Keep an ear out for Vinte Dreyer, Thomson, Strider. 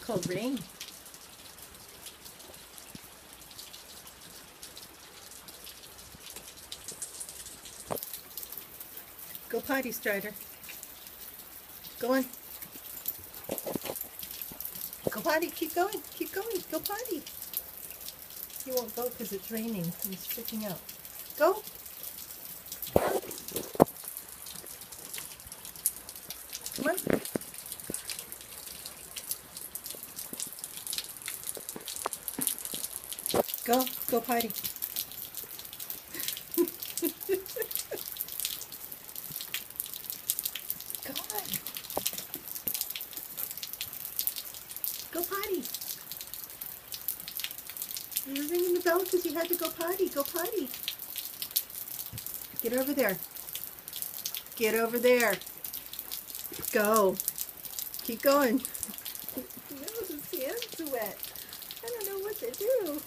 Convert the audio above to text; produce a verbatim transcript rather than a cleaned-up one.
covering. Go potty, Strider. Go on. Go potty. Keep going. Keep going. Go potty. He won't go because it's raining. He's sticking out. Go. Come on. Go. Go potty. Go on. Go potty. You're ringing the bell because you had to go potty. Go potty. Get over there. Get over there. Go. Keep going. Your nose is wet. I don't know what to do.